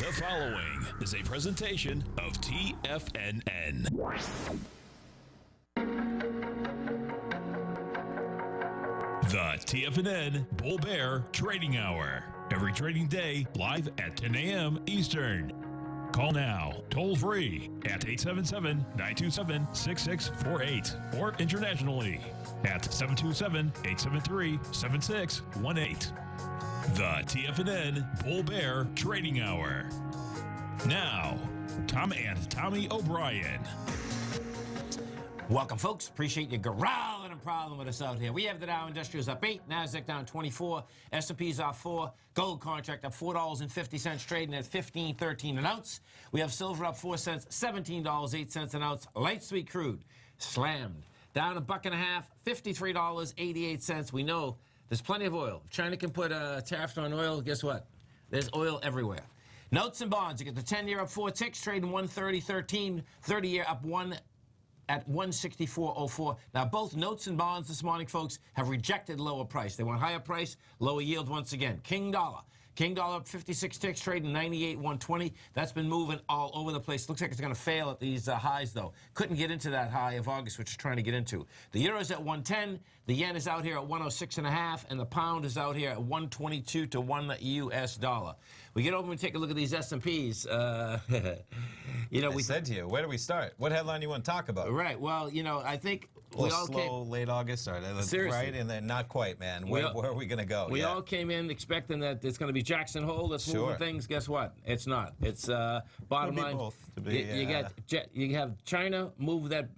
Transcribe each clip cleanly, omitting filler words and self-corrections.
The following is a presentation of TFNN. The TFNN Bull Bear Trading Hour. Every trading day, live at 10 a.m. Eastern. Call now, toll free at 877-927-6648 or internationally at 727-873-7618. The TFNN Bull Bear Trading Hour. Now, Tom and Tommy O'Brien. Welcome, folks. Appreciate you growling and prowling with us out here. We have the Dow Industrials up 8, NASDAQ down 24, S&P's off 4, gold contract up $4.50, trading at $15.13 an ounce. We have silver up 4 cents, $17.08 an ounce. Light sweet crude slammed down $1.50, $53.88. We know there's plenty of oil. If China can put a tariff on oil, guess what? There's oil everywhere. Notes and bonds. You get the 10-year up 4 ticks, trading 130.13, 30-year up 1 at 164.04. Now, both notes and bonds this morning, folks, have rejected lower price. They want higher price, lower yield once again. King dollar. King dollar up 56 ticks, trading 98.120. That's been moving all over the place. Looks like it's going to fail at these highs, though. Couldn't get into that high of August, which it's trying to get into. The euro's at 110. The yen is out here at 106.5. And the pound is out here at 122 to 1 US dollar. We get over and take a look at these S&Ps. You know, we said to you, where do we start? What headline do you want to talk about? Right. Well, you know, I think we all slow, late August, or right, and then not quite, man. Where are we going to go? We all came in expecting that it's going to be Jackson Hole that's moving things. Guess what? It's not. It's bottom line. Both to be, you have China move that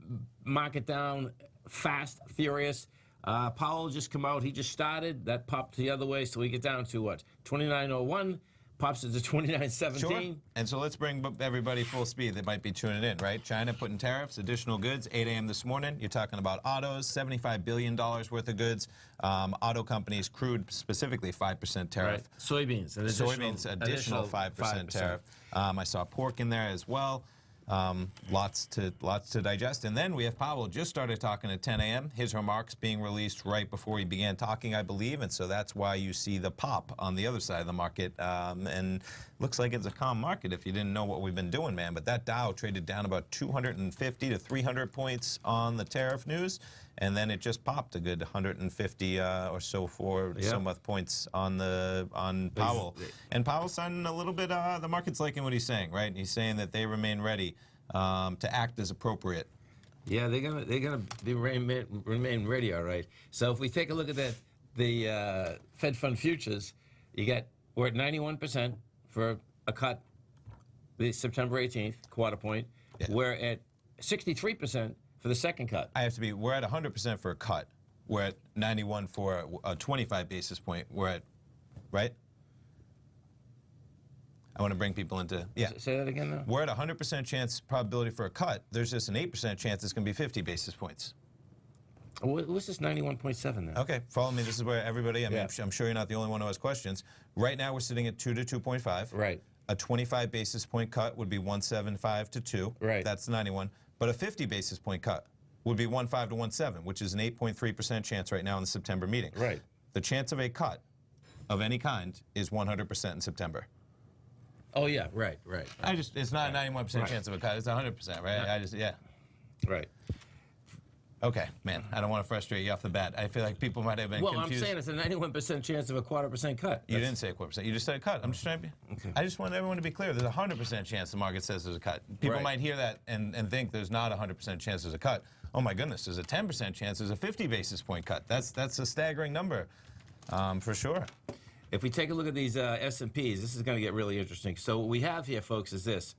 market down fast, furious. Powell just come out. He just started. That popped the other way, so we get down to what? 29.01. Pops it to 29.17. Sure. And so let's bring everybody full speed that might be tuning in, right? China putting tariffs, additional goods, 8 a.m. this morning. You're talking about autos, $75 billion worth of goods. Auto companies, crude specifically, 5% tariff. Right. Soybeans, an additional, additional 5% tariff. I saw pork in there as well. Lots to digest. And then we have Powell just started talking at 10 a.m. His remarks being released right before he began talking, I believe. And so that's why you see the pop on the other side of the market. And looks like it's a calm market if you didn't know what we've been doing, man. But that Dow traded down about 250 to 300 points on the tariff news. And then it just popped a good 150 or so for some points on the Powell. And Powell's sounding a little bit, the market's liking what he's saying, right? He's saying that they remain ready to act as appropriate. Yeah, they're gonna remain ready, all right. So if we take a look at the Fed Fund futures, you get we're at 91% for a cut, the September 18th quarter point. Yeah. We're at 63%. For the second cut. I have to be, we're at 100% for a cut. We're at 91 for a 25 basis point. We're at, right? I want to bring people into, Say that again, though. We're at 100% chance probability for a cut. There's just an 8% chance it's going to be 50 basis points. What's this 91.7 then? Okay, follow me. This is where everybody, I mean, I'm sure you're not the only one who has questions. Right now we're sitting at 2 to 2.5. Right. A 25 basis point cut would be 175 to 2. Right. That's 91. But a 50 basis point cut would be 1.5 to 1.7, which is an 8.3% chance right now in the September meeting. Right. The chance of a cut of any kind is 100% in September. Oh yeah, right, right. I just it's not a 91% chance of a cut. It's 100%, right? I just Right. Okay, man, I don't want to frustrate you off the bat. I feel like people might have been confused. Well, I'm saying it's a 91% chance of a 1/4% cut. You didn't say a 1/4%. You just said a cut. I'm just trying to be... Okay. I just want everyone to be clear. There's a 100% chance the market says there's a cut. People might hear that and think there's not a 100% chance there's a cut. Oh, my goodness, there's a 10% chance there's a 50 basis point cut. That's a staggering number for sure. If we take a look at these S&Ps, this is going to get really interesting. So what we have here, folks, is this,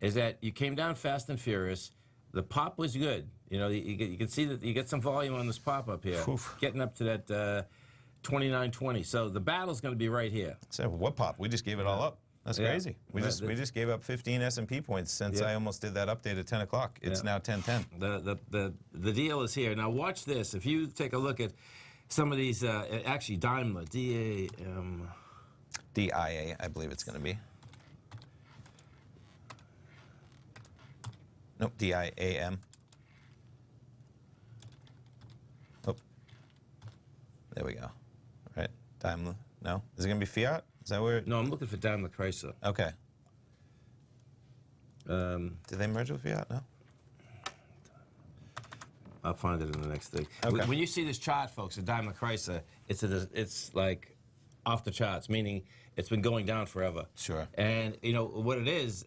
is that you came down fast and furious. The pop was good. You know, you can see that you get some volume on this pop up here, getting up to that 29.20. So the battle's going to be right here. So what pop? We just gave it all up. That's crazy. We just gave up 15 S&P points since I almost did that update at 10 o'clock. It's now 10:10. The deal is here. Now watch this. If you take a look at some of these, actually Daimler, DIA, I believe it's going to be. Nope, DIAM. Oh, there we go. All right, Daimler. No, is it gonna be Fiat? Is that where? No, I'm looking for Daimler Chrysler. Okay, Did they merge with Fiat? No. I'll find it in the next thing. Okay. When you see this chart, folks, at Daimler Chrysler, it's like off the charts, meaning it's been going down forever. Sure. And you know what it is,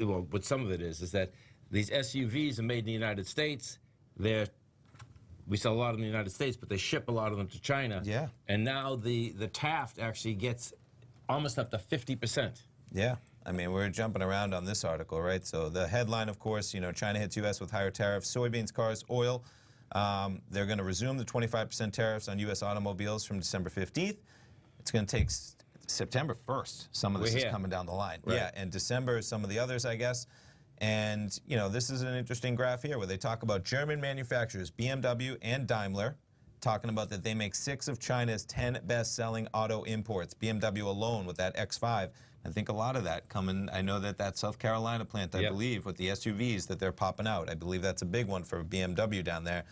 well, what some of it is that these SUVs are made in the United States. We sell a lot of them in the United States, but they ship a lot of them to China. Yeah. And now the Taft actually gets almost up to 50%. Yeah. I mean, we're jumping around on this article, right? So the headline, of course, you know, China hits U.S. with higher tariffs, soybeans, cars, oil. They're going to resume the 25% tariffs on U.S. automobiles from December 15th. It's going to take September 1st. Some of this is coming down the line. Right. Yeah, and December, some of the others, I guess. And, you know, this is an interesting graph here where they talk about German manufacturers, BMW and Daimler, talking about that they make 6 of China's 10 best-selling auto imports. BMW alone with that X5. I think a lot of that coming. I know that South Carolina plant, I believe, with the SUVs that they're popping out. I believe that's a big one for BMW down there.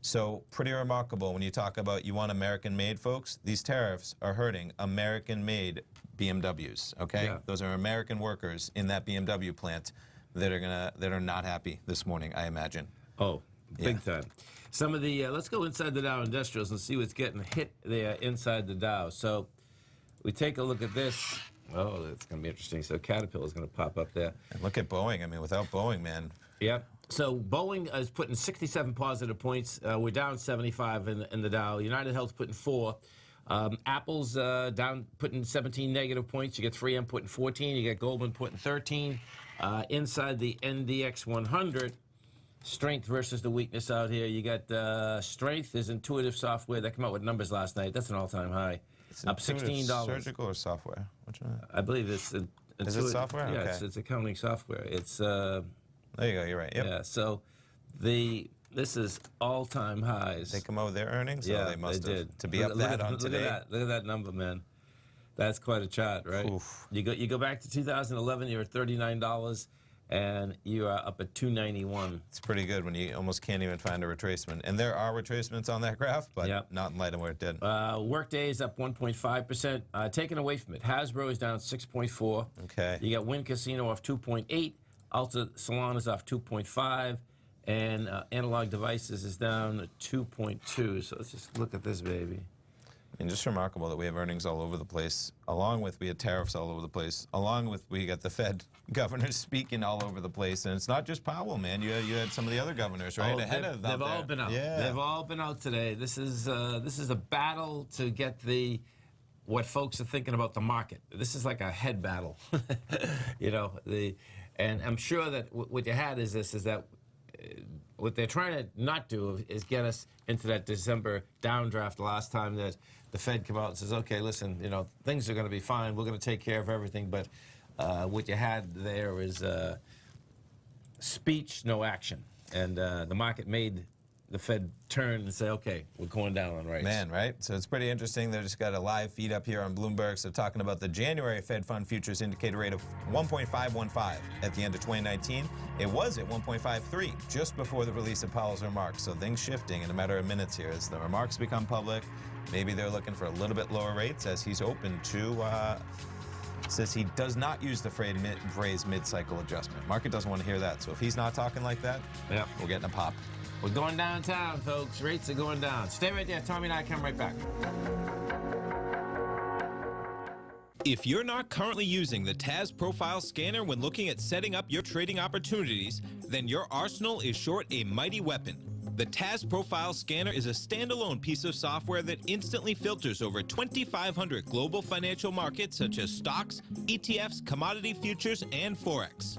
So pretty remarkable when you talk about you want American-made, folks. These tariffs are hurting American-made BMWs, okay? Yeah. Those are American workers in that BMW plant that are not happy this morning, I imagine. Oh, big time. Some of the, let's go inside the Dow Industrials and see what's getting hit there inside the Dow. So we take a look at this. Oh, that's going to be interesting. So Caterpillar is going to pop up there. And look at Boeing. I mean, without Boeing, man. Yep. So Boeing is putting 67 positive points. We're down 75 in the Dow. United Health's putting 4. Apple's down, putting 17 negative points. You get 3M putting 14. You get Goldman putting 13. Inside the NDX 100, strength versus the weakness out here. You got strength is Intuitive Software. That came out with numbers last night. That's an all-time high. It's up $16. Surgical or software? Which one? I believe it's Intuitive. Is it software? Yeah, okay. it's accounting software. It's there you go. You're right. Yep. Yeah. So this is all-time highs. They come out with their earnings. Yeah, they must have did. To be up that on today. Look at that number, man. That's quite a chart, right? Oof. You go back to 2011. You're at $39. And you are up at 291. It's pretty good when you almost can't even find a retracement. And there are retracements on that graph, but not in light of where it did. Workday is up 1.5%. Taken away from it, Hasbro is down 6.4. Okay. You got Wynn Casino off 2.8. Alta Salon is off 2.5. And Analog Devices is down 2.2. So let's just look at this baby. And just remarkable that we have earnings all over the place, along with we had tariffs all over the place, along with we got the Fed governors speaking all over the place. And it's not just Powell, man. You had some of the other governors, right? They've all been out. Yeah. They've all been out today. This is a battle to get what folks are thinking about the market. This is like a head battle, you know. And I'm sure that what you had is this is that. What they're trying to not do is get us into that December downdraft last time that the Fed came out and says, okay, listen, you know, things are going to be fine. We're going to take care of everything. But what you had there is speech, no action. And the market made the Fed turn and say, okay, we're going down on rates. Man, right? So it's pretty interesting. They just got a live feed up here on Bloomberg. So talking about the January Fed Fund futures indicator rate of 1.515 at the end of 2019. It was at 1.53 just before the release of Powell's remarks. So things shifting in a matter of minutes here as the remarks become public. Maybe they're looking for a little bit lower rates as he's open to... says he does not use the phrase mid-cycle adjustment. Market doesn't want to hear that. So if he's not talking like that, we're getting a pop. We're going downtown, folks. Rates are going down. Stay right there. Tommy and I come right back. If you're not currently using the TAS Profile Scanner when looking at setting up your trading opportunities, then your arsenal is short a mighty weapon. The TAS Profile Scanner is a standalone piece of software that instantly filters over 2,500 global financial markets such as stocks, ETFs, commodity futures, and Forex.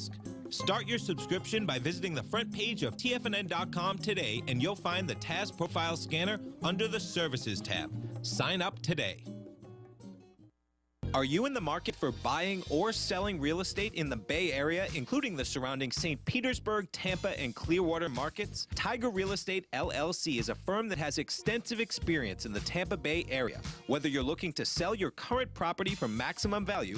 Start your subscription by visiting the front page of TFNN.com today, and you'll find the TAS Profile Scanner under the Services tab. Sign up today. Are you in the market for buying or selling real estate in the Bay Area, including the surrounding St. Petersburg, Tampa, and Clearwater markets? Tiger Real Estate LLC is a firm that has extensive experience in the Tampa Bay area. Whether you're looking to sell your current property for maximum value,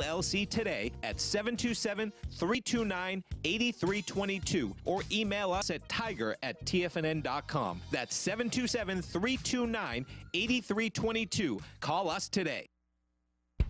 today at 727-329-8322 or email us at tiger@tfnn.com. That's 727-329-8322. Call us today.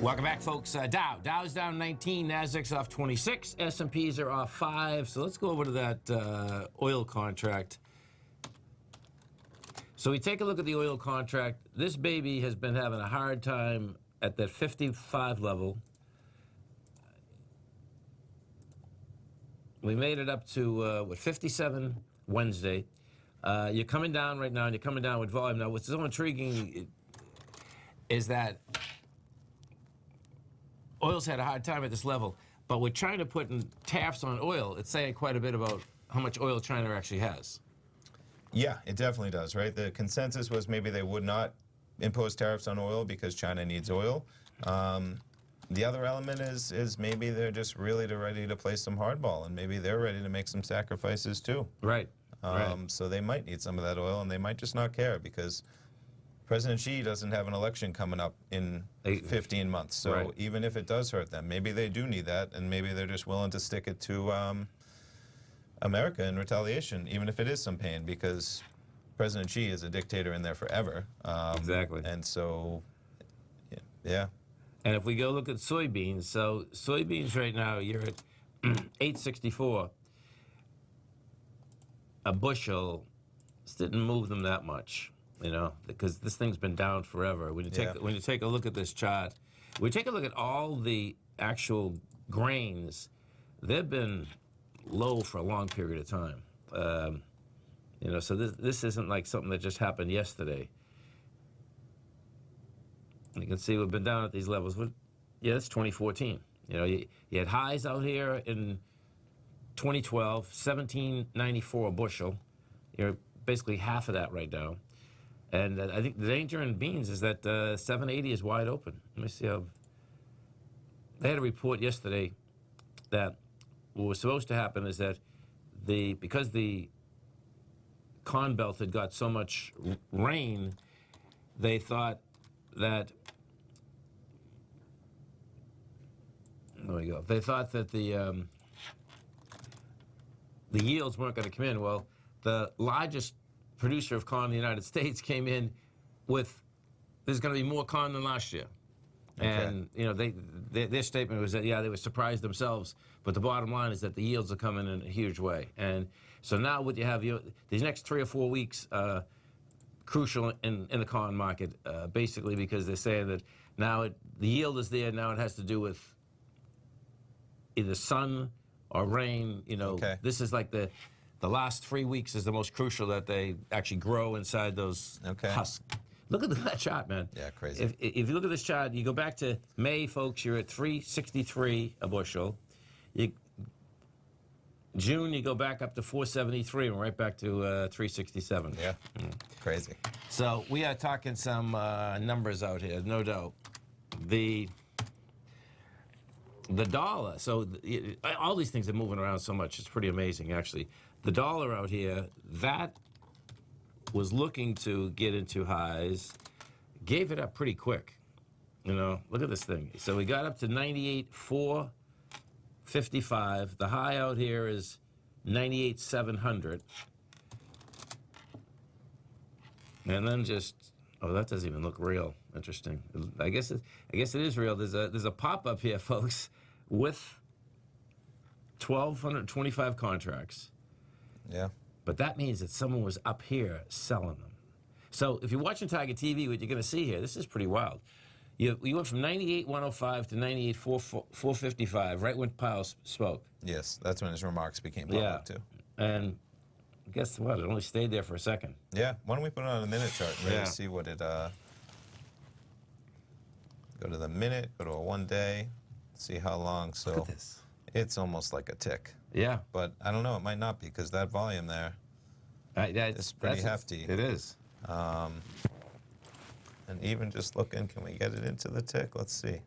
Welcome back, folks. Dow's down 19, NASDAQ's off 26, S&Ps are off 5. So let's go over to that oil contract. So we take a look at the oil contract. This baby has been having a hard time at that 55 level. We made it up to, what, 57 Wednesday. You're coming down right now, and you're coming down with volume. Now, what's so intriguing is that oil's had a hard time at this level, but we're trying to put in tariffs on oil. It's saying quite a bit about how much oil China actually has. Yeah, it definitely does, right? The consensus was maybe they would not impose tariffs on oil because China needs oil. The other element is maybe they're just really ready to play some hardball, and maybe they're ready to make some sacrifices too. Right. So they might need some of that oil, and they might just not care because President Xi doesn't have an election coming up in 15 months, so right. Even if it does hurt them, maybe they do need that, and maybe they're just willing to stick it to America in retaliation, even if it is some pain, because President Xi is a dictator in there forever. Exactly. And so, yeah. And if we go look at soybeans, so soybeans right now, you're at $8.64 a bushel. This didn't move them that much. You know, because this thing's been down forever. When you take a look at this chart, we take a look at all the actual grains. They've been low for a long period of time. You know, so this isn't like something that just happened yesterday. You can see we've been down at these levels. Yeah, that's 2014. You know, you had highs out here in 2012, $17.94 a bushel. You're basically half of that right now. And I think the danger in beans is that 780 is wide open. Let me see how. They had a report yesterday that what was supposed to happen is that because the Corn Belt had got so much rain, they thought that They thought that the yields weren't going to come in. Well, the largest producer of corn in the United States came in with, there's going to be more corn than last year. Okay. And you know, their statement was that, yeah, they were surprised themselves, but the bottom line is that the yields are coming in a huge way. And so now what you have, these next 3 or 4 weeks crucial in the con market, basically, because they're saying that now the yield is there, now it has to do with either sun or rain, you know. Okay. This is like the last 3 weeks is the most crucial, that they actually grow inside those husks. Look at that chart, man. Yeah, crazy. If you look at this chart, you go back to May, folks, you're at $3.63 a bushel. June, you go back up to $4.73 and right back to $3.67. Yeah, crazy. So we are talking some numbers out here, no doubt. The dollar, so all these things are moving around so much, it's pretty amazing, actually. The dollar out here, that was looking to get into highs, gave it up pretty quick. You know, look at this thing. So we got up to 98,455. The high out here is 98,700. And then just, oh, that doesn't even look real. Interesting. I guess it is real. There's a pop-up here, folks, with 1,225 contracts. Yeah. But that means that someone was up here selling them. So if you're watching Tiger TV, what you're going to see here, this is pretty wild. You went from 98,105 to 98,455, right when Powell spoke. Yes, that's when his remarks became public, too. And guess what? It only stayed there for a second. Yeah. Why don't we put it on a minute chart and really see what it... Go to the minute, go to a 1 day, see how long. So look at this. It's almost like a tick. Yeah. But I don't know. It might not be, because that volume there is pretty hefty. It is. And even just looking, can we get it into the tick? Let's see.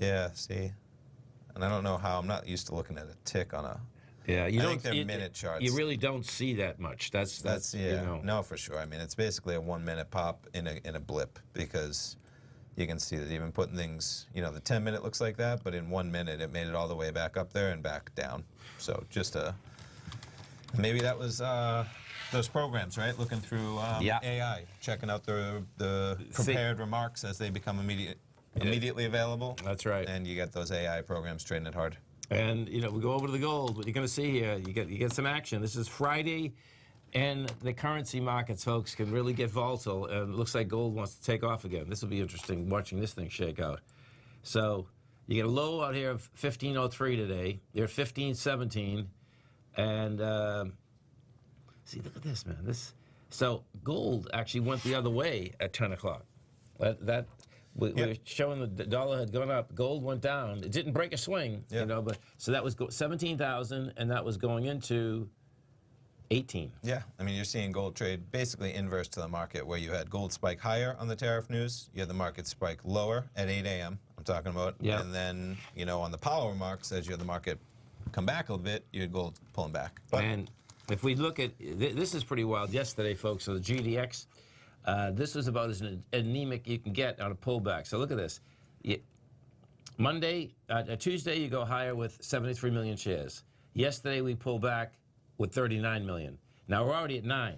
Yeah, see? And I don't know how. I'm not used to looking at a tick on a... Yeah, you don't, I think they're minute charts. You really don't see that much. That's yeah. You know. No, for sure. I mean, it's basically a 1 minute pop in a blip, because... You can see that even putting things, you know, the 10-minute looks like that, but in 1 minute it made it all the way back up there and back down. So just a, maybe that was those programs, right? Looking through AI, checking out the prepared remarks as they become immediately available. That's right. And you get those AI programs trading it hard. And you know, we go over to the gold. What you're going to see here, you get some action. This is Friday. And the currency markets, folks, can really get volatile, and it looks like gold wants to take off again. This will be interesting, watching this thing shake out. So you get a low out here of 15.03 today. You're at 15.17, and see, look at this, man. This, so gold actually went the other way at 10 o'clock. We were showing the dollar had gone up, gold went down. It didn't break a swing, you know. But so that was 17,000, and that was going into 18. Yeah, I mean, you're seeing gold trade basically inverse to the market, where you had gold spike higher on the tariff news, you had the market spike lower at 8 a.m., I'm talking about, and then, you know, on the Powell remarks, as you had the market come back a little bit, you had gold pulling back. But and if we look at, this is pretty wild yesterday, folks, so the GDX, this was about as anemic you can get on a pullback. So look at this. Tuesday, you go higher with 73 million shares. Yesterday, we pull back with 39 million. Now we're already at 9.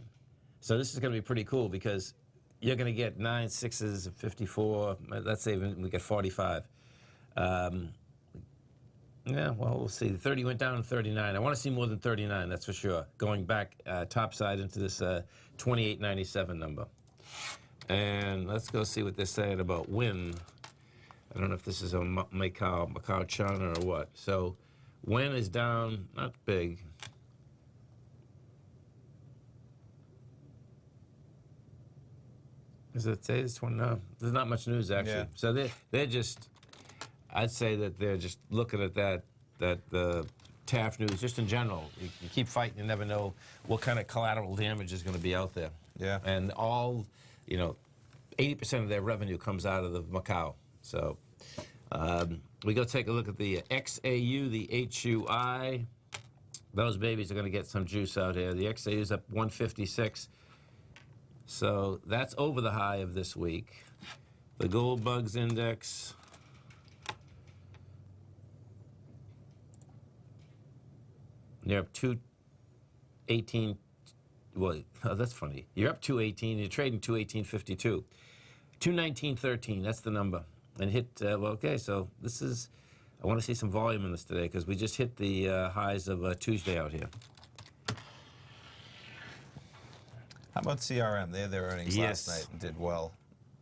So this is going to be pretty cool, because you're going to get 9 sixes, 54, let's say we get 45. Yeah, well, we'll see. The 30 went down to 39. I want to see more than 39, that's for sure, going back topside into this 2897 number. And let's go see what they're saying about Wynn. I don't know if this is on Macau China or what. So Wynn is down, not big. Is it today? This one? No. There's not much news, actually. Yeah. So they're just, I'd say that they're just looking at the TAF news, just in general. You keep fighting, you never know what kind of collateral damage is going to be out there. Yeah. And all, you know, 80% of their revenue comes out of the Macau. So we go take a look at the XAU, the HUI. Those babies are going to get some juice out here. The XAU is up 156. So that's over the high of this week. The Gold Bugs Index. You're up 218. Well, oh, that's funny. You're up 218. You're trading 218.52. 219.13. That's the number. and hit, well, okay, so this is, I want to see some volume in this today because we just hit the highs of Tuesday out here. How about CRM? They had their earnings yes. last night and did well.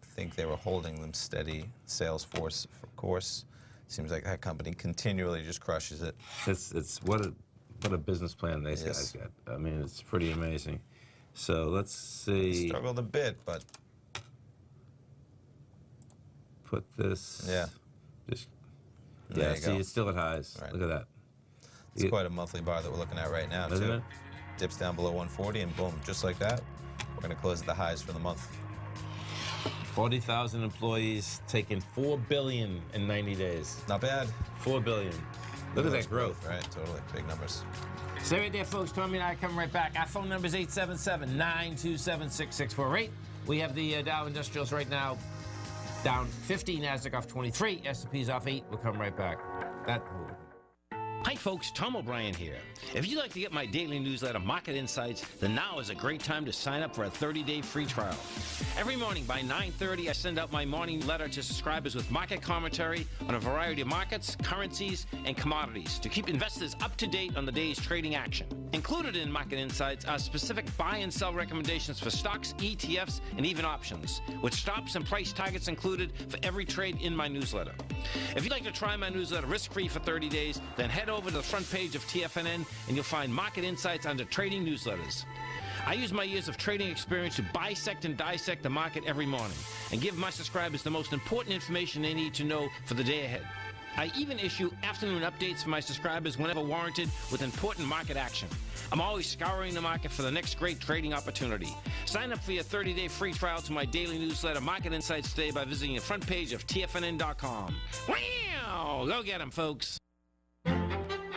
I think they were holding them steady. Salesforce, of course, seems like that company continually just crushes it. It's what a business plan these yes. guys got. I mean, it's pretty amazing. So let's see. Struggled a bit, but put this. Yeah. Just yeah. See, go. It's still at highs. Right. Look at that. It's quite a monthly bar that we're looking at right now, isn't too. It? Dips down below 140, and boom, just like that, we're going to close at the highs for the month. 40,000 employees taking $4 billion in 90 days. Not bad. $4 billion. Look at that growth. Right, totally. Big numbers. Stay right there, folks. Tommy and I are coming right back. Our phone number is 877-927-6648. We have the Dow Industrials right now down 50, NASDAQ off 23, S&P's off 8. We'll come right back. That move. Hi folks, Tom O'Brien here. If you'd like to get my daily newsletter, Market Insights, then now is a great time to sign up for a 30-day free trial. Every morning by 9:30, I send out my morning letter to subscribers with market commentary on a variety of markets, currencies, and commodities to keep investors up to date on the day's trading action. Included in Market Insights are specific buy and sell recommendations for stocks, ETFs, and even options, with stops and price targets included for every trade in my newsletter. If you'd like to try my newsletter risk-free for 30 days, then head over to the front page of TFNN and you'll find Market Insights under Trading Newsletters. I use my years of trading experience to bisect and dissect the market every morning and give my subscribers the most important information they need to know for the day ahead. I even issue afternoon updates for my subscribers whenever warranted with important market action. I'm always scouring the market for the next great trading opportunity. Sign up for your 30-day free trial to my daily newsletter Market Insights today by visiting the front page of TFNN.com. Wow! Go get them, folks!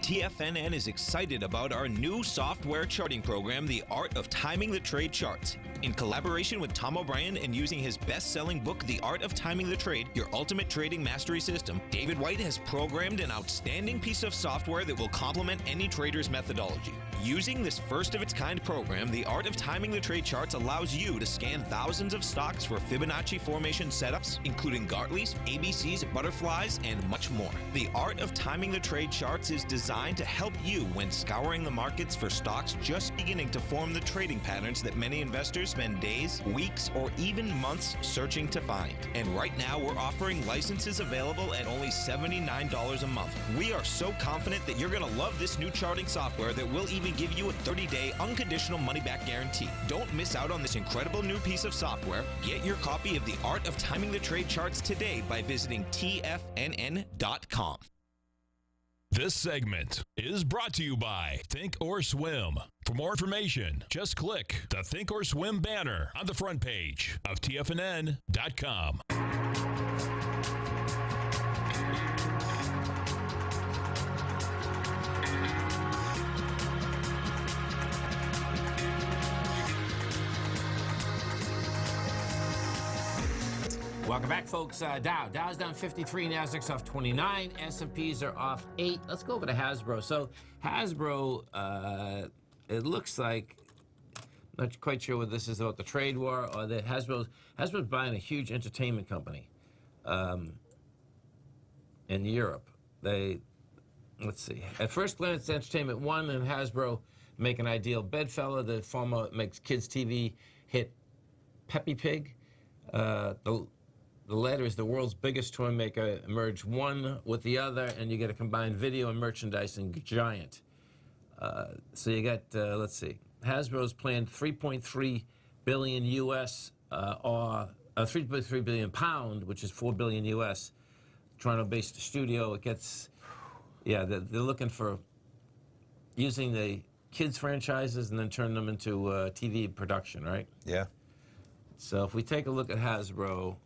TFNN is excited about our new software charting program, The Art of Timing the Trade Charts. In collaboration with Tom O'Brien and using his best-selling book, The Art of Timing the Trade, Your Ultimate Trading Mastery System, David White has programmed an outstanding piece of software that will complement any trader's methodology. Using this first-of-its-kind program, The Art of Timing the Trade Charts allows you to scan thousands of stocks for Fibonacci formation setups, including Gartley's, ABC's, butterflies, and much more. The Art of Timing the Trade Charts is designed to help you when scouring the markets for stocks just beginning to form the trading patterns that many investors spend days, weeks, or even months searching to find. And right now, we're offering licenses available at only $79 a month. We are so confident that you're going to love this new charting software that will even give you a 30-day unconditional money-back guarantee. Don't miss out on this incredible new piece of software. Get your copy of The Art of Timing the Trade Charts today by visiting TFNN.com. This segment is brought to you by Think or Swim. For more information, just click the Think or Swim banner on the front page of TFNN.com. Welcome back, folks. Dow's down 53, NASDAQ's off 29, S&Ps are off 8. Let's go over to Hasbro. So Hasbro, it looks like, not quite sure whether this is about the trade war or that Hasbro's buying a huge entertainment company in Europe. They, let's see, at first glance, Entertainment One and Hasbro make an ideal bedfellow. The former makes kids' TV hit Peppa Pig. The the latter is the world's biggest toy maker merge one with the other, and you get a combined video and merchandising giant. So you got, let's see, Hasbro's planned 3.3 billion U.S. Or 3.3 billion pound, which is 4 billion U.S. Toronto-based studio. It gets, yeah, they're looking for using the kids' franchises and then turn them into TV production, right? Yeah. So if we take a look at Hasbro,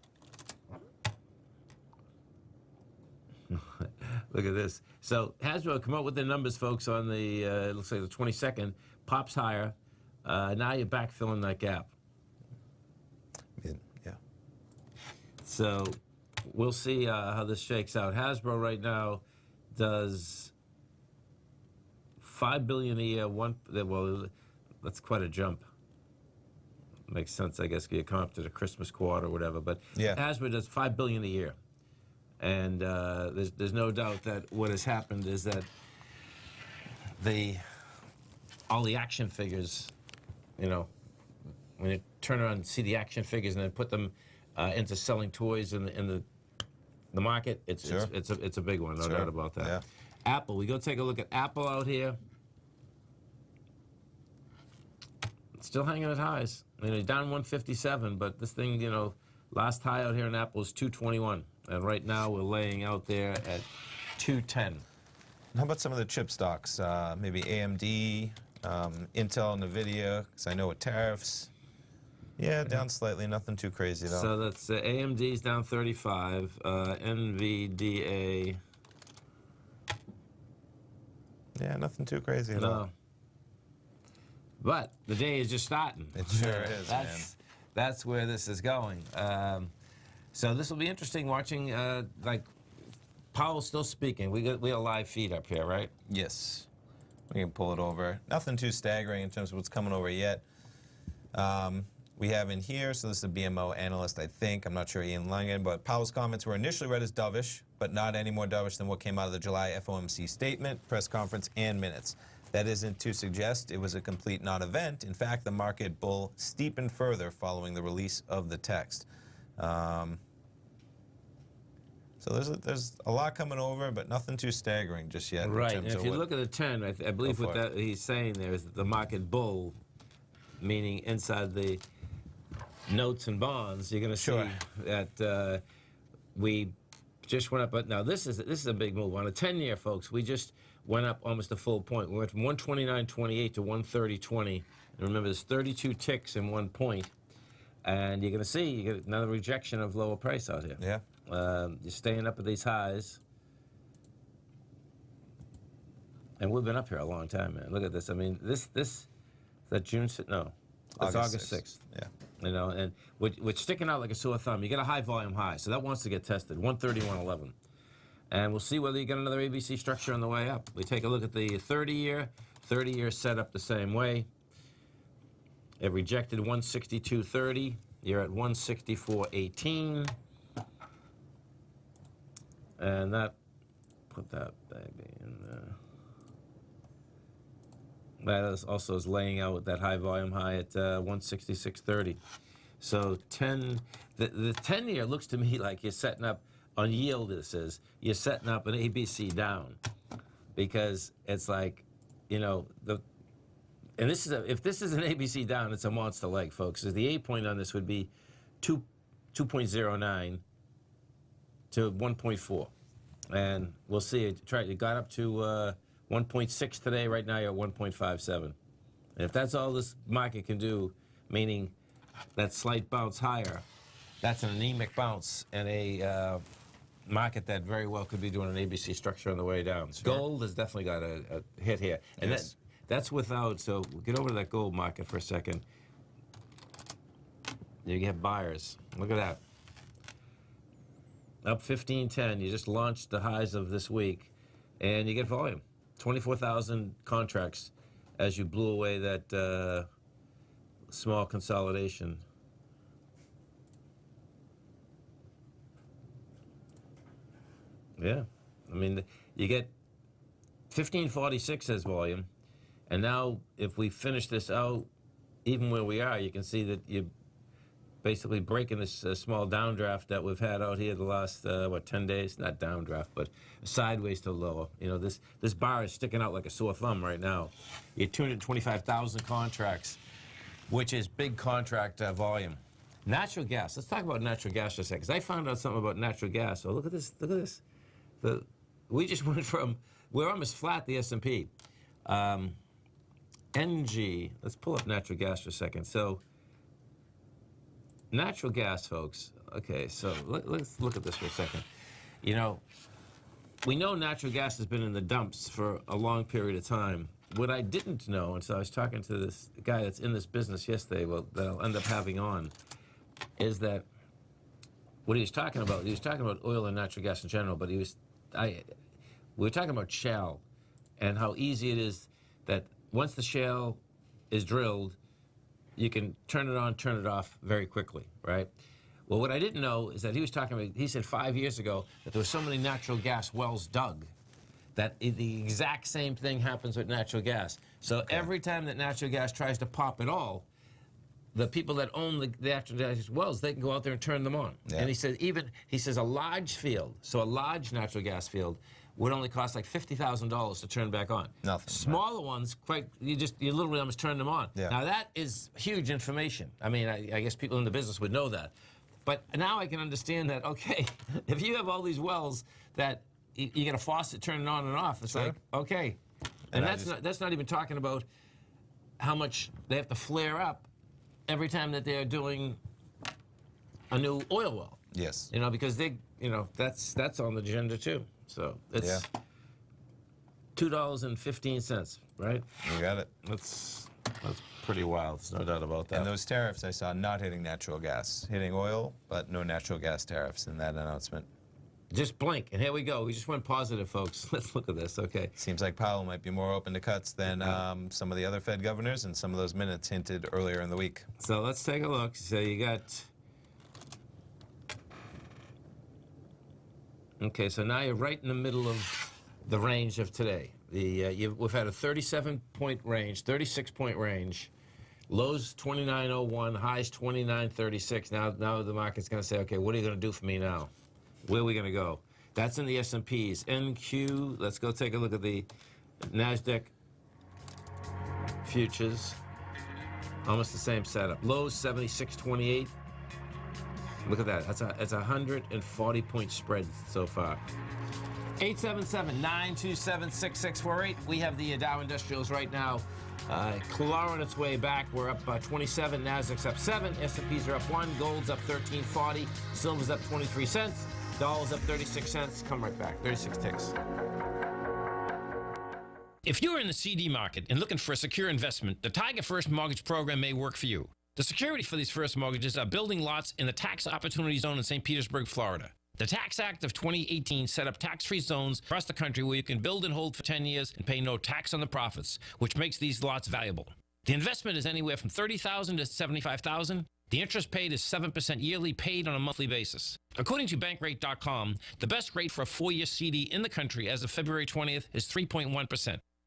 look at this. So Hasbro come up with their numbers, folks, on the, it looks like the 22nd, pops higher. Now you're back filling that gap. Yeah. So we'll see how this shakes out. Hasbro right now does $5 billion a year. Well, that's quite a jump. Makes sense, I guess, you come up to the Christmas quarter or whatever. But yeah. Hasbro does $5 billion a year. And there's no doubt that what has happened is that all the action figures, you know, when you turn around and see the action figures and then put them into selling toys in the market, it's, sure. it's a big one, no sure. doubt about that. Yeah. Apple, we go take a look at Apple out here. It's still hanging at highs. You know, down 157, but this thing, you know, last high out here in Apple is 221. And right now we're laying out there at 210. How about some of the chip stocks? Maybe AMD, Intel, NVIDIA, because I know with tariffs. Yeah, down slightly, nothing too crazy though. So that's AMD's down 35, NVDA. Yeah, nothing too crazy at all. But the day is just starting. It sure is, man. That's where this is going. So this will be interesting watching, like, Powell's still speaking. We got a live feed up here, right? Yes. We can pull it over. Nothing too staggering in terms of what's coming over yet. We have in here, so this is a BMO analyst, I think. I'm not sure Ian Langan, but Powell's comments were initially read as dovish, but not any more dovish than what came out of the July FOMC statement, press conference, and minutes. That isn't to suggest it was a complete non-event. In fact, the market bull steepened further following the release of the text. So there's a lot coming over, but nothing too staggering just yet. Right, and if you look at the 10, I believe what that he's saying there is that the market bull, meaning inside the notes and bonds, you're going to sure. see that we just went up. But now this is a big move on a 10-year, folks. We just went up almost a full point. We went from 129.28 to 130.20. And remember, there's 32 ticks in 1 point. And you're going to see you get another rejection of lower price out here. Yeah. You're staying up at these highs. And we've been up here a long time, man. Look at this. I mean, this is that June, no, it's August 6th. Yeah. You know, and we're sticking out like a sore thumb. You get a high volume high, so that wants to get tested, 131.11. And we'll see whether you get another ABC structure on the way up. We take a look at the 30-year. 30-year set up the same way. It rejected 162.30. You're at 164.18. And that, put that baby in there. That is also is laying out with that high volume high at 166.30. So the 10-year looks to me like you're setting up, on yield this is, you're setting up an ABC down. Because it's like, you know, and this is if this is an ABC down, it's a monster leg, folks. So the A point on this would be 2.09. to 1.4, and we'll see it. It got up to 1.6 today. Right now you're at 1.57. And if that's all this market can do, meaning that slight bounce higher, that's an anemic bounce in a market that very well could be doing an ABC structure on the way down. Sure. Gold has definitely got a hit here, and yes. that's without. So we'll get over to that gold market for a second. You have buyers. Look at that. Up 15.10, you just launched the highs of this week, and you get volume. 24,000 contracts as you blew away that small consolidation. Yeah, I mean, you get 1546 as volume, and now if we finish this out, even where we are, you can see that you basically breaking this small downdraft that we've had out here the last, what, 10 days? Not downdraft, but sideways to lower. You know, this bar is sticking out like a sore thumb right now. You had 225,000 contracts, which is big contract volume. Natural gas. Let's talk about natural gas for a second, because I found out something about natural gas. Oh, look at this. Look at this. We just went from, we're almost flat, the S&P. NG, let's pull up natural gas for a second. So, natural gas, folks. Okay, so let's look at this for a second. You know, we know natural gas has been in the dumps for a long period of time. What I didn't know, and so I was talking to this guy that's in this business yesterday, well, that I'll end up having on, is that what he was talking about oil and natural gas in general, but we were talking about shale and how easy it is that once the shale is drilled, you can turn it on, turn it off very quickly, right? Well, what I didn't know is that he was talking about, he said 5 years ago that there were so many natural gas wells dug that the exact same thing happens with natural gas. So every time that natural gas tries to pop at all, the people that own the natural gas wells, they can go out there and turn them on. Yeah. And he said, a large field, so a large natural gas field, would only cost like $50,000 to turn back on. Nothing. Smaller ones, you literally almost turn them on. Yeah. Now that is huge information. I mean, I guess people in the business would know that. But now I can understand that, okay, if you have all these wells that you get a faucet turning on and off, it's like, okay. And that's not even talking about how much they have to flare up every time that they're doing a new oil well. Yes. You know, because they, you know, that's on the agenda too. So it's $2.15, right? You got it. That's pretty wild. There's no doubt about that. And those tariffs I saw not hitting natural gas, hitting oil, but no natural gas tariffs in that announcement. Just blink, and here we go. We just went positive, folks. Let's look at this, okay. Seems like Powell might be more open to cuts than some of the other Fed governors, and some of those minutes hinted earlier in the week. So let's take a look. So you got... Okay, so now you're right in the middle of the range of today. We've had a 37-point range, 36-point range, lows 29.01, highs 29.36. Now the market's going to say, okay, what are you going to do for me now? Where are we going to go? That's in the S&Ps. NQ, let's go take a look at the NASDAQ futures. Almost the same setup. Lows 76.28. Look at that. That's a 140-point spread so far. 877-927-6648. We have the Dow Industrials right now clawing its way back. We're up 27. Nasdaq's up 7. S&Ps are up 1. Gold's up 13.40. Silver's up 23 cents. Doll's up 36 cents. Come right back. 36 ticks. If you're in the CD market and looking for a secure investment, the Tiger First Mortgage Program may work for you. The security for these first mortgages are building lots in the tax opportunity zone in St. Petersburg, Florida. The Tax Act of 2018 set up tax-free zones across the country where you can build and hold for 10 years and pay no tax on the profits, which makes these lots valuable. The investment is anywhere from $30,000 to $75,000. The interest paid is 7% yearly, paid on a monthly basis. According to Bankrate.com, the best rate for a 4-year CD in the country as of February 20th is 3.1%.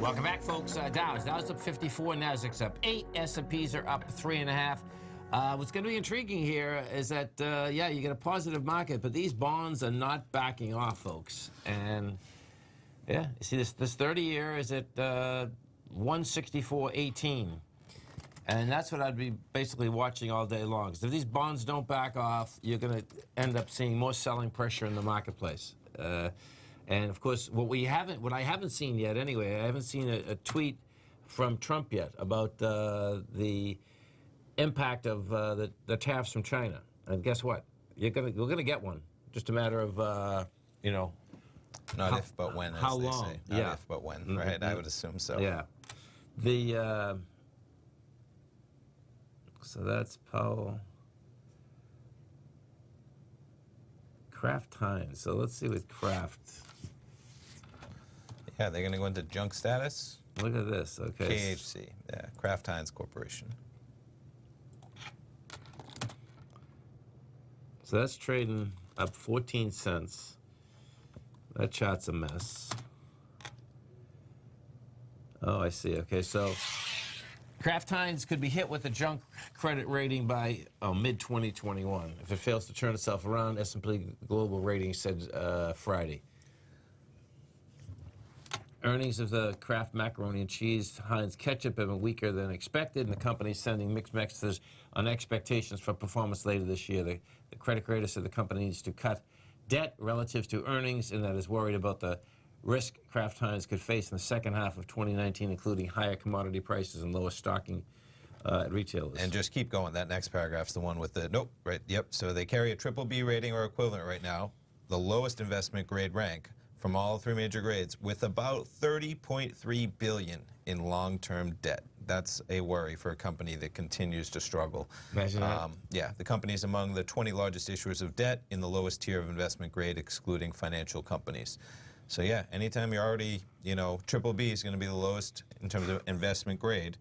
Welcome back, folks. Dow's up 54, NASDAQ's up 8, S&Ps are up 3.5. What's going to be intriguing here is that, yeah, you get a positive market, but these bonds are not backing off, folks. And, yeah, you see this 30-year is at 164.18. And that's what I'd be basically watching all day long. So if these bonds don't back off, you're going to end up seeing more selling pressure in the marketplace. And of course, what I haven't seen yet, anyway, I haven't seen a tweet from Trump yet about the impact of the tariffs from China. And guess what? We're gonna get one. Just a matter of, you know, not how, if but when. As how they long? Say. Not yeah. if but when, right? Mm-hmm. I would assume so. Yeah. The so that's Powell. Kraft Heinz. So let's see with Kraft. Yeah, they're going to go into junk status. Look at this, okay. KHC, yeah, Kraft Heinz Corporation. So that's trading up 14 cents. That chart's a mess. Oh, I see, okay, so Kraft Heinz could be hit with a junk credit rating by mid-2021. If it fails to turn itself around, S&P Global Ratings said Friday. Earnings of the Kraft macaroni and cheese, Heinz ketchup have been weaker than expected, and the company is sending mixed messages on expectations for performance later this year. The credit rater said the company needs to cut debt relative to earnings, and that is worried about the risk Kraft Heinz could face in the second half of 2019, including higher commodity prices and lower stocking at retailers. And just keep going. That next paragraph's the one with the, nope, right, yep. So they carry a BBB rating or equivalent right now, the lowest investment grade rank from all three major grades, with about $30.3 billion in long-term debt. That's a worry for a company that continues to struggle. Imagine that. Yeah, the company is among the 20 largest issuers of debt in the lowest tier of investment grade, excluding financial companies. So yeah, anytime you're already, you know, BBB is going to be the lowest in terms of investment grade.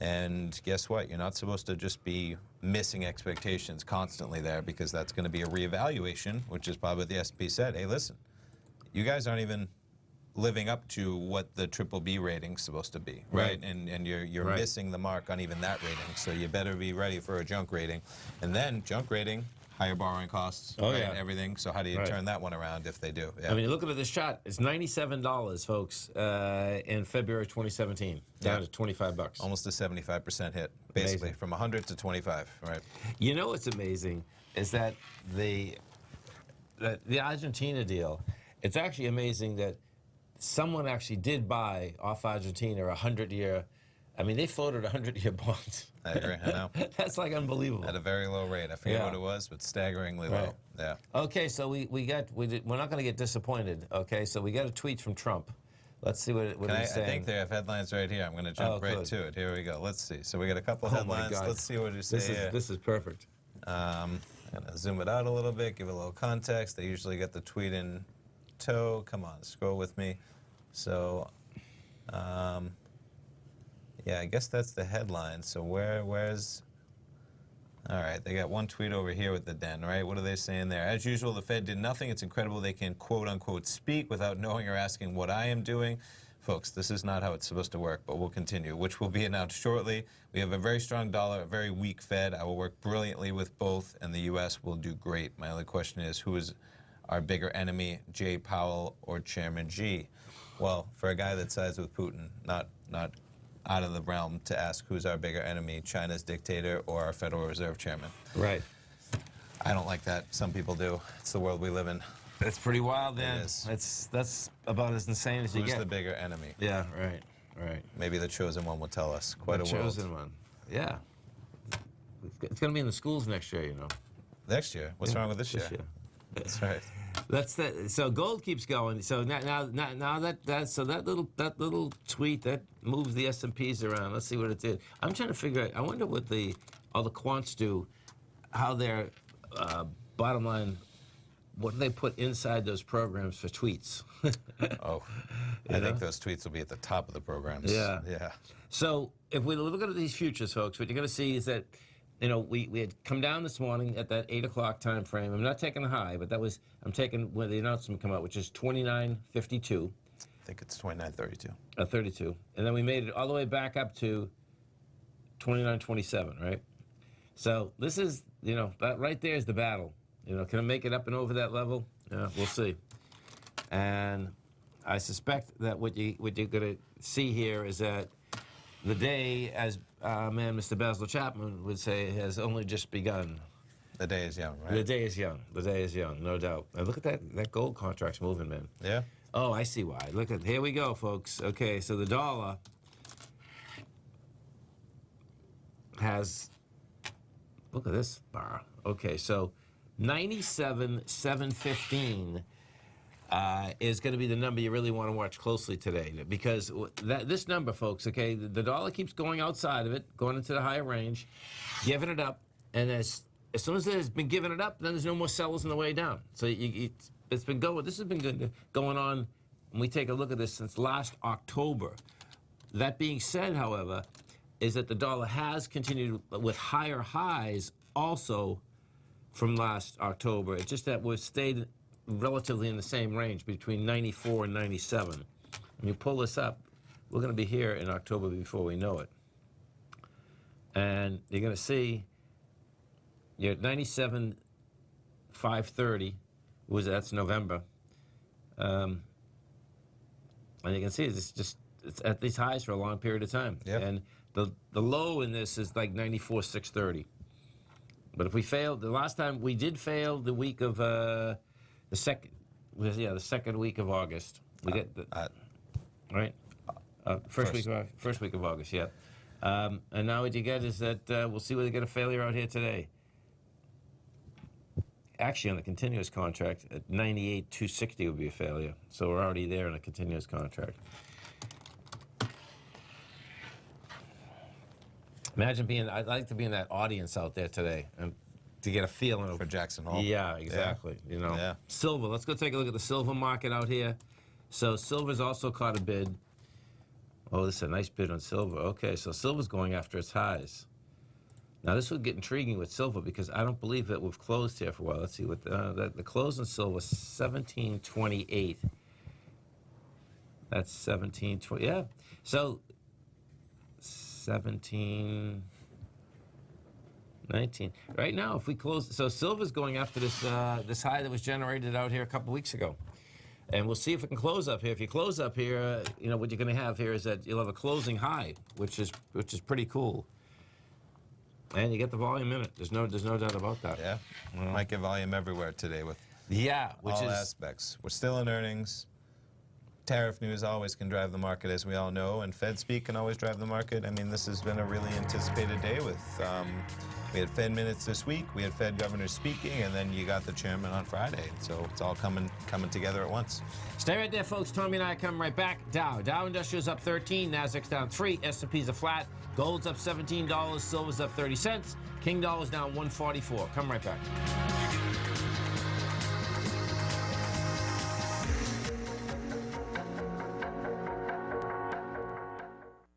And guess what? You're not supposed to just be missing expectations constantly there, because that's going to be a reevaluation, which is probably what the S&P said. Hey, listen, you guys aren't even living up to what the BBB rating's supposed to be, right? And you're right. Missing the mark on even that rating. So you better be ready for a junk rating. And then junk rating, higher borrowing costs, oh, right, yeah. Everything. So how do you turn that one around if they do? Yeah. I mean, looking at this shot, it's $97, folks, in February 2017, down to 25 bucks. Almost a 75% hit, basically, amazing. From 100 to 25, right? You know what's amazing is that the Argentina deal, it's actually amazing that someone actually did buy off Argentina a 100-year, I mean, they floated 100-year bonds. I agree, I know. That's like unbelievable. At a very low rate. I forget what it was, but staggeringly low. Yeah. Okay, so we're not going to get disappointed. Okay, so we got a tweet from Trump. Let's see what he's saying. I think they have headlines right here. I'm going to jump right to it. Here we go. Let's see. So we got a couple headlines. Let's see what you say. This is perfect. Kind of zoom it out a little bit, give it a little context. They usually get the tweet in tow. Come on, scroll with me. So, yeah, I guess that's the headline. So where's... All right, they got one tweet over here with the den, right? What are they saying there? As usual, the Fed did nothing. It's incredible they can quote-unquote speak without knowing or asking what I am doing. Folks, this is not how it's supposed to work, but we'll continue, which will be announced shortly. We have a very strong dollar, a very weak Fed. I will work brilliantly with both, and the U.S. will do great. My only question is, who is our bigger enemy, Jay Powell or Chairman Xi? Well, for a guy that sides with Putin, not out of the realm to ask who's our bigger enemy, China's dictator or our Federal Reserve Chairman. Right. I don't like that. Some people do. It's the world we live in. That's pretty wild, then. That's about as insane as you get. Who's the bigger enemy? Yeah, right, right. Maybe the chosen one will tell us. Quite a world. The chosen one, yeah. It's going to be in the schools next year, you know. Next year? What's wrong with this year? That's right. So gold keeps going. So now that little tweet that moves the S&Ps around. Let's see what it did. I'm trying to figure out. I wonder what all the quants do, how their bottom line. What do they put inside those programs for tweets? I think those tweets will be at the top of the programs. Yeah. Yeah. So if we look at these futures, folks, what you're going to see is that, you know, we had come down this morning at that 8 o'clock time frame. I'm not taking a high, but that was, I'm taking where the announcement come out, which is 29.52. I think it's 29.32. 32. And then we made it all the way back up to 29.27, right? So this is, you know, that right there is the battle. You know, can I make it up and over that level? Yeah, we'll see. And I suspect that what you're going to see here is that the day, as Mr. Basil Chapman would say, has only just begun. The day is young, right? The day is young. The day is young, no doubt. Now look at that gold contract's moving, man. Yeah. Oh, I see why. Look at, here we go, folks. Okay, so the dollar has, look at this bar. Okay, so 97,715 is going to be the number you really want to watch closely today, because this number, folks, okay, the dollar keeps going outside of it, going into the higher range, giving it up, and as soon as it's been giving it up, then there's no more sellers on the way down. So it's been going. This has been going on. When we take a look at this since last October. That being said, however, is that the dollar has continued with higher highs also from last October. It's just that we've stayed relatively in the same range between 94 and 97. When you pull this up, we're going to be here in October before we know it. And you're going to see you're at 97,530, that's November. And you can see it's at these highs for a long period of time. Yep. And the low in this is like 94,630. But if we failed, the last time we did fail the week of the second week of August. We get the, right? First week of August, yeah. And now what you get is that we'll see whether they get a failure out here today. Actually, on the continuous contract, at 98,260 would be a failure. So we're already there on a continuous contract. Imagine being, I'd like to be in that audience out there today and to get a feeling of... For Jackson Hole. Yeah, exactly. Yeah. You know, yeah. Silver. Let's go take a look at the silver market out here. So silver's also caught a bid. Oh, this is a nice bid on silver. Okay, so silver's going after its highs. Now, this would get intriguing with silver because I don't believe that we've closed here for a while. Let's see what the close on silver, 1728. That's 1720. Yeah. So... 1719. Right now, if we close, so silver's going after this this high that was generated out here a couple weeks ago, and we'll see if it can close up here. If you close up here, you know what you're going to have here is that you'll have a closing high, which is pretty cool. And you get the volume in it. There's no doubt about that. Yeah, well, might get volume everywhere today with all aspects. We're still in earnings. tariff news always can drive the market, as we all know, and Fed speak can always drive the market. I mean, this has been a really anticipated day with, we had Fed minutes this week, we had Fed governors speaking, and then you got the chairman on Friday. So it's all coming together at once. Stay right there, folks. Tommy and I come right back. Dow Industrials up 13, NASDAQ's down 3, S&P's are flat, gold's up $17, silver's up 30 cents, King dollar's down 144. Come right back.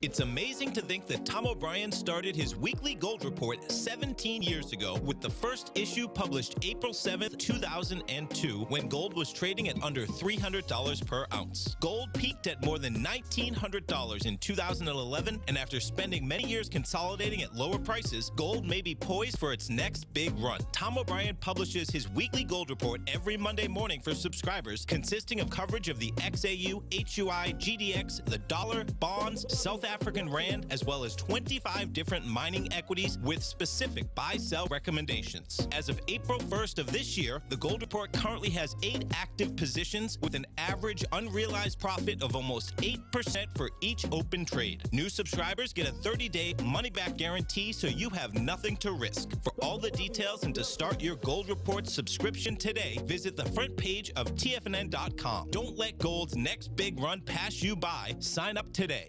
It's amazing to think that Tom O'Brien started his weekly gold report 17 years ago with the first issue published April 7th, 2002, when gold was trading at under $300 per ounce. Gold peaked at more than $1,900 in 2011, and after spending many years consolidating at lower prices, gold may be poised for its next big run. Tom O'Brien publishes his weekly gold report every Monday morning for subscribers, consisting of coverage of the XAU, HUI, GDX, the dollar, bonds, South African rand, as well as 25 different mining equities with specific buy-sell recommendations. As of April 1st of this year, the Gold Report currently has 8 active positions with an average unrealized profit of almost 8% for each open trade. New subscribers get a 30-day money-back guarantee, so you have nothing to risk. For all the details and to start your Gold Report subscription today, visit the front page of TFNN.com. Don't let gold's next big run pass you by. Sign up today.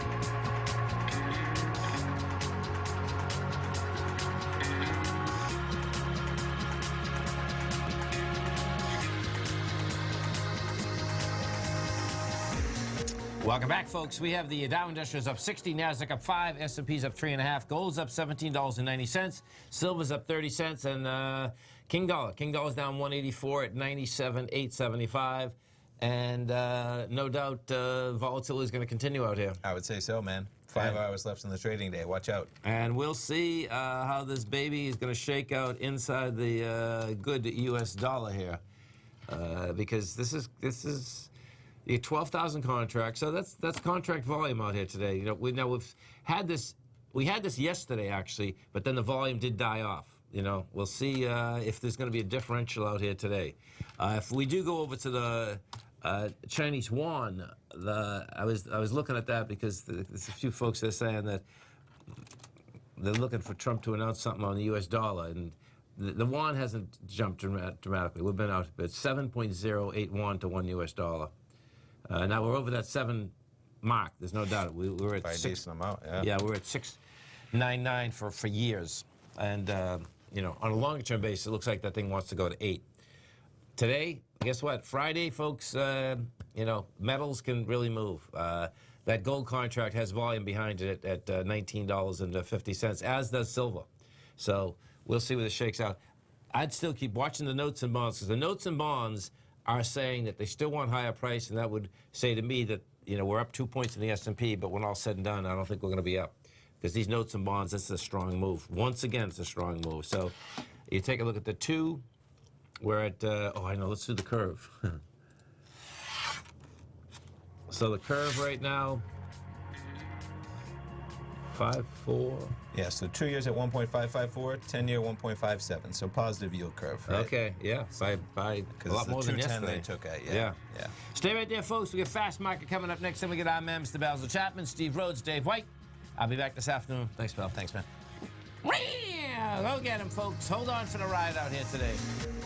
Welcome back, folks. We have the Dow Industrials up 60, NASDAQ up 5, S&P's up 3.5, gold's up $17.90, silver's up 30 cents, and King dollar's down 184 at 97.875. And no doubt volatility is going to continue out here. I would say so, man. 5 hours left in the trading day. Watch out. And we'll see how this baby is going to shake out inside the good U.S. dollar here, because this is. You get 12,000 contracts, so that's contract volume out here today. You know, we had this yesterday actually, but then the volume did die off. You know, we'll see if there's going to be a differential out here today. If we do go over to the Chinese yuan, I was looking at that because there's a few folks that are saying that they're looking for Trump to announce something on the U.S. dollar, and the yuan hasn't jumped dramatically. We've been out at 7.08 yuan to 1 U.S. dollar. Now we're over that 7 mark. There's no doubt. We were at by a decent amount. Yeah. Yeah, we were at 6.99 for years, and you know, on a longer term basis, it looks like that thing wants to go to 8. Today, guess what? Friday, folks. You know, metals can really move. That gold contract has volume behind it at $19.50, as does silver. So we'll see where this shakes out. I'd still keep watching the notes and bonds, because the notes and bonds are saying that they still want higher price, and that would say to me that, you know, we're up 2 points in the S&P, but when all said and done, I don't think we're going to be up, because these notes and bonds, this is a strong move. Once again, it's a strong move. So you take a look at the two. We're at, oh, I know, let's do the curve. So the curve right now, 5.4. Yeah, so 2 years at 1.554, 10-year 1.57. So positive yield curve. Right? Okay, yeah, by a lot more than yesterday. They took at, yeah. Stay right there, folks. We get Fast Market coming up next, and we get our man, Mr. Basil Chapman, Steve Rhodes, Dave White. I'll be back this afternoon. Thanks, Bill. Thanks, man. Go get him, folks. Hold on for the ride out here today.